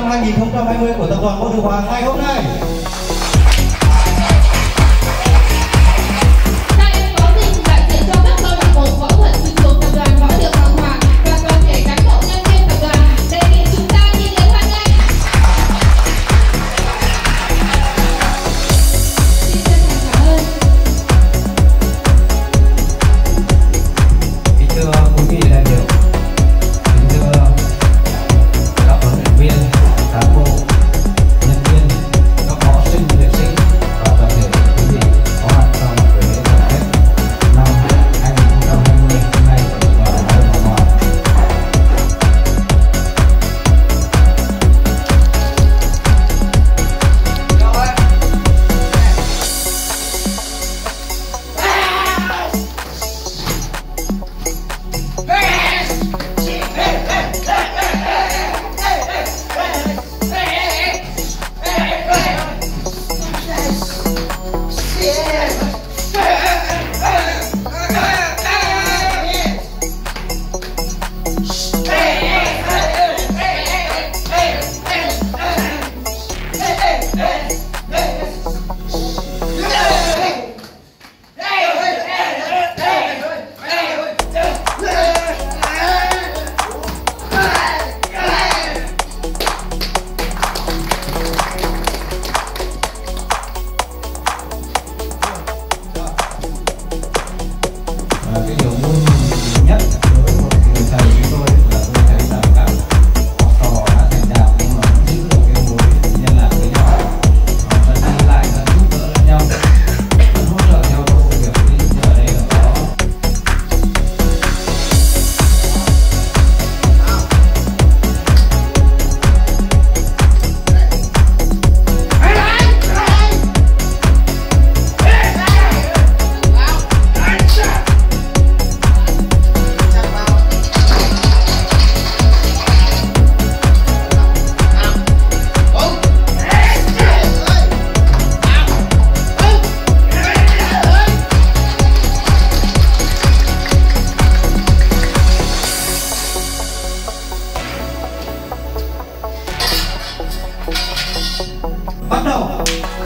năm 2020 của Tập đoàn Võ Đường Ngọc Hòa ngày hôm nay. Bắt đầu.